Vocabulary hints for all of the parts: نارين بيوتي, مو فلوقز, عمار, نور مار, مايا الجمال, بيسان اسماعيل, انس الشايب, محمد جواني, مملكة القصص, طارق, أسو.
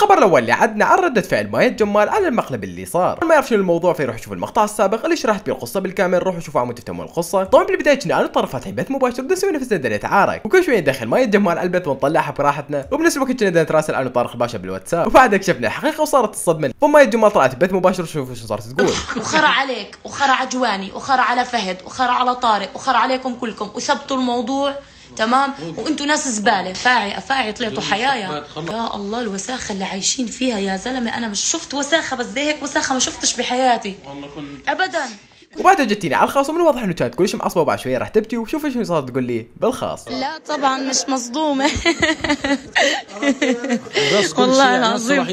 الخبر الاول اللي عندنا عن ردة فعل مايا الجمال على المقلب اللي صار. ما يعرف شنو الموضوع فيروح يشوف المقطع السابق اللي شرحت فيه القصه بالكامل، روحوا شوفوا عم تفهمون القصه. طبعا بالبدايه كنا نطرح فتح بث مباشر نسوي نفسنا بدنا نتعارك، وكل شويه ندخل مايا الجمال على البث ونطلعها براحتنا، وبنفس الوقت كنا نتراسل انا وطارق الباشا بالواتساب. وبعدها كشفنا الحقيقه وصارت الصدمه، فمايا الجمال طلعت بث مباشر وشوفوا شو صارت تقول. وخرا عليك وخرا على جواني وخرا على فهد وخرا على طارق وخرا عليكم كلكم، وثبتوا الموضوع تمام، وانتوا ناس زباله فاعي افاعي طلعتوا حيايا. يا الله الوساخه اللي عايشين فيها يا زلمه، انا مش شفت وساخه بس زي هيك وساخه ما شفتش بحياتي ابدا. وبعدها جتني على الخاص ومن الواضح انه كانت كلش معصبه وبعد شويه راح تبكي، وشوف شو صارت تقول لي بالخاص. لا طبعا مش مصدومه والله العظيم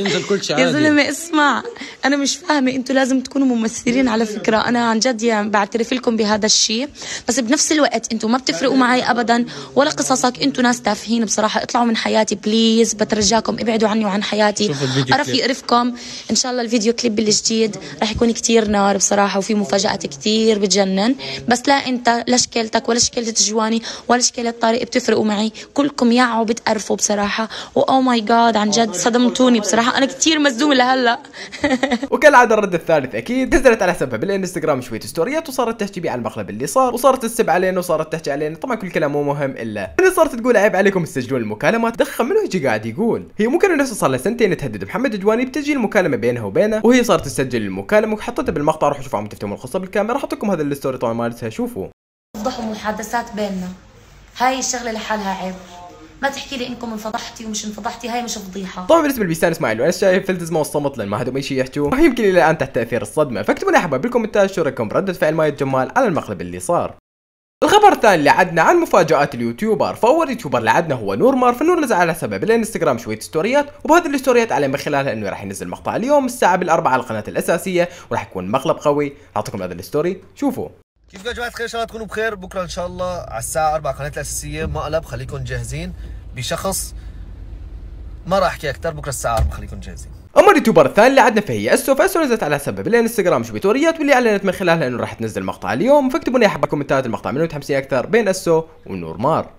يا زلمه اسمع، انا مش فاهمه انتوا لازم تكونوا ممثلين على فكره، انا عن جد يعني بعترف لكم بهذا الشيء، بس بنفس الوقت انتوا ما بتفرقوا معي ابدا ولا قصصك، انتوا ناس تافهين بصراحه، اطلعوا من حياتي بليز، بترجاكم ابعدوا عني وعن حياتي. اعرف يقرفكم ان شاء الله الفيديو كليب الجديد راح يكون كثير نار بصراحه، وفي مفاجات كثير بتجنن، بس لا انت لا شكلتك ولا شكلة جواني ولا شكلة طارق بتفرقوا معي، كلكم ياعوا بتقرفوا بصراحه، واو ماي جاد عن جد صدمتوني بصراحه، انا كثير مصدومه لهلا. وكالعاده الرد الثالث اكيد نزلت على حسابها بالانستغرام شويه ستوريات وصارت تحكي بي على المقلب اللي صار، وصارت تسب علينا وصارت تحكي علينا، طبعا كل كلام مو مهم الا اللي صارت تقول عيب عليكم تسجلون المكالمات. دخل منو يجي قاعد يقول هي ممكن انه صار لها سنتين تهدد محمد جواني بتجي المكالمه بينها وبينه، وهي صارت تسجل المكالمه وحطتها بالمقطع، روحوا شوفوا عم تفتهموا القصه بالكاميرا، راح احط لكم هذا الستوري طبعا مالتها شوفوا. فضحوا محادثات بيننا، هاي الشغله لحالها عيب، ما تحكي لي انكم انفضحتي ومش انفضحتي، هاي مش فضيحه. طبعا بالنسبه لبيسان اسماعيل وانس الشايب فلتزمه والصمت لان ما هدوم اي شيء يحكوا، راح يمكن الى الان تحت تاثير الصدمه، فاكتبوا لي حبايب بالكومنتات شو رايكم برده فعل مايا الجمال على المقلب اللي صار. الخبر الثاني اللي عندنا عن مفاجآت اليوتيوبر، فأول يوتيوبر اللي عندنا هو نور مار، فنور نزل على حسابه بالانستغرام شوية ستوريات، وبهذه الستوريات على من خلالها انه راح ينزل مقطع اليوم الساعة 4 على القناة الأساسية، وراح يكون مقلب قوي، أعطيكم هذا الستوري شوفوا. كيفكم يا جماعة الخير؟ إن شاء الله تكونوا بخير، بكرة إن شاء الله على الساعة 4 على القناة الأساسية مقلب، خليكم جاهزين بشخص ما راح أحكي أكثر، بكرة الساعة 4 خليكم جاهزين. اما اليوتيوبر الثاني اللي عندنا فهي أسو، فأسو نزلت على حسابها بالانستغرام شوية توريات واللي اعلنت من خلالها انه راح تنزل مقطع اليوم، فاكتبوا لي حبة كومنتات المقطع منو متحمسين اكثر بين أسو ونور مار.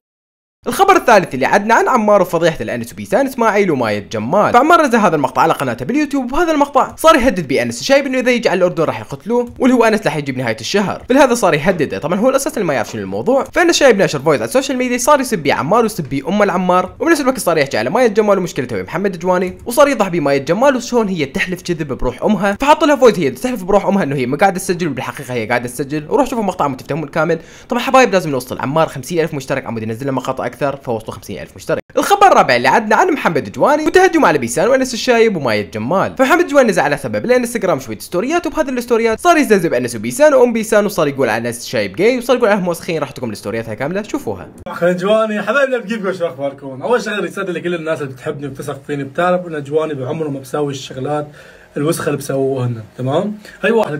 الخبر الثالث اللي عندنا عن عمار وفضيحه الانس وبيسان اسماعيل ومايا الجمال، فعمار نزل هذا المقطع على قناته باليوتيوب، وهذا المقطع صار يهدد بانس الشايب انه اذا يجي على الاردن راح يقتلوه، واللي هو انس راح يجي بنهايه الشهر، فلهذا صار يهدده. طبعا هو الاساس اللي ما يعرف شنو الموضوع، فانس الشايب ناشر فويس على السوشيال ميديا صار يسب بيه عمار ويسب بيه ام العمار، وبنفس الوقت صار يحكي على مايا الجمال ومشكلتها ويا محمد جواني، وصار يضح بمايا الجمال وشلون هي تحلف كذب بروح امها، فحط لها فويس هي تحلف بروح امها انه هي ما قاعده تسجل وبالحقيقه هي قاعده تسجل، وروح شوفوا المقطع وتفهمون الكامل. طبعا حبايب لازم نوصل عمار 50,000 مشترك، عمود ينزل مقاطع اكثر فوصلوا 50,000 مشترك. الخبر الرابع اللي عندنا عن محمد جواني وتهجم على بيسان وانس الشايب ومايا الجمال، فمحمد جواني نزل على حسابه بالانستغرام شويه ستوريات، وبهذه الستوريات صار يزلزل انس وبيسان وام بيسان، وصار يقول على انس الشايب جاي، وصار يقول عليهم وسخين، راح اعطيكم الستوريات هاي كامله شوفوها. محمد جواني حبايبنا بكيفكم شو اخباركم؟ اول شيء رساله لكل الناس اللي بتحبني وبتثق فيني، بتعرفوا ان جواني بعمره ما بساوي الشغلات الوسخه اللي بسووهن، تمام؟ هي واحد.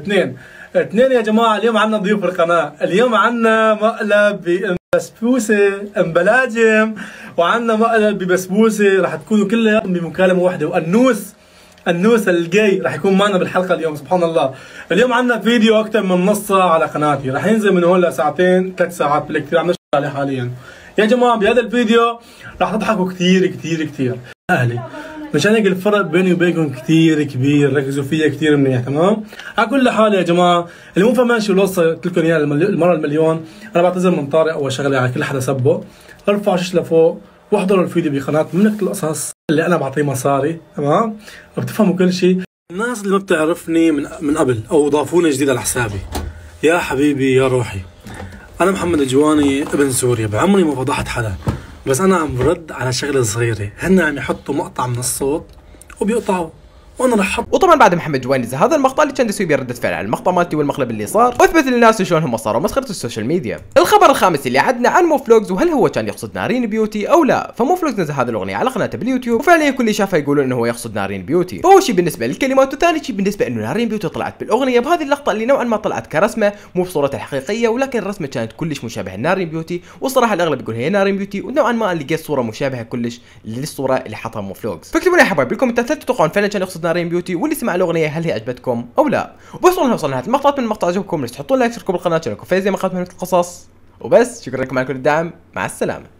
اثنين يا جماعه اليوم عندنا ضيوف القناه، اليوم عندنا مقلب بسبوسه بلاجم، وعندنا مقلب ببسبوسه، راح تكونوا كلهم بمكالمه واحده، والنوس الجاي راح يكون معنا بالحلقه اليوم، سبحان الله. اليوم عندنا فيديو اكثر من نصه على قناتي، راح ينزل من هون لساعتين 3 ساعات بالكثير، عم نشتغل عليه حاليا. يا جماعه بهذا الفيديو راح تضحكوا كثير كثير كثير اهلي، مشان هيك الفرق بيني وبينكم كثير كبير، ركزوا فيها كثير منيح، تمام؟ على كل حال يا جماعه اللي مو فاهمان شو اللي وصلت لكم اياه المره المليون، انا بعتذر من طارق اول شغله على كل حدا سبه، ارفعوا شش لفوق واحضروا الفيديو بقناه مملكه القصص اللي انا بعطيه مصاري، تمام؟ بتفهموا كل شيء. الناس اللي ما بتعرفني من قبل او ضافوني جديد على حسابي، يا حبيبي يا روحي، انا محمد جواني ابن سوريا، بعمري ما فضحت حدا، بس انا عم برد على شغله صغيره، هن عم يحطوا مقطع من الصوت وبيقطعوا وانا راح احط. وطبعا بعد محمد جواني هذا المقطع اللي كان يسوي بيه رده فعل على المقطع مالتي والمقلب اللي صار، واثبت للناس شلون هم صاروا مسخره السوشيال ميديا. الخبر الخامس اللي عندنا عن مو فلوقز، وهل هو كان يقصد نارين بيوتي او لا؟ فمو فلوقز نزل هذه الاغنيه على قناته باليوتيوب، وفعليا كل اللي شافها يقولون انه هو يقصد نارين بيوتي، فاول شيء بالنسبه للكلمات، وثاني شيء بالنسبه انه نارين بيوتي طلعت بالاغنيه بهذه اللقطه اللي نوعا ما طلعت كرسمه مو بصورتها الحقيقيه، ولكن الرسمه كانت كلش مشابهه لنارين بيوتي، والصراحه الاغلب يقول هي نارين بيوتي، ونوعا ما لقيت صوره مشابهه كلش للصوره اللي حطها مو فلوقز. فاكتبوا لي يا حبايب بالكومنتات هل تتوقعون فعلا كان يقصد نارين بيوتي، واللي سمع الاغنيه هل هي عجبتكم او لا؟ وصلنا نهايه المقطع، من المقطع عجبكم تحطون لايك، تشتركوا بالقناه، تشاركوا في زي مقاطع من القصص، وبس شكرا لكم على كل الدعم، مع السلامه.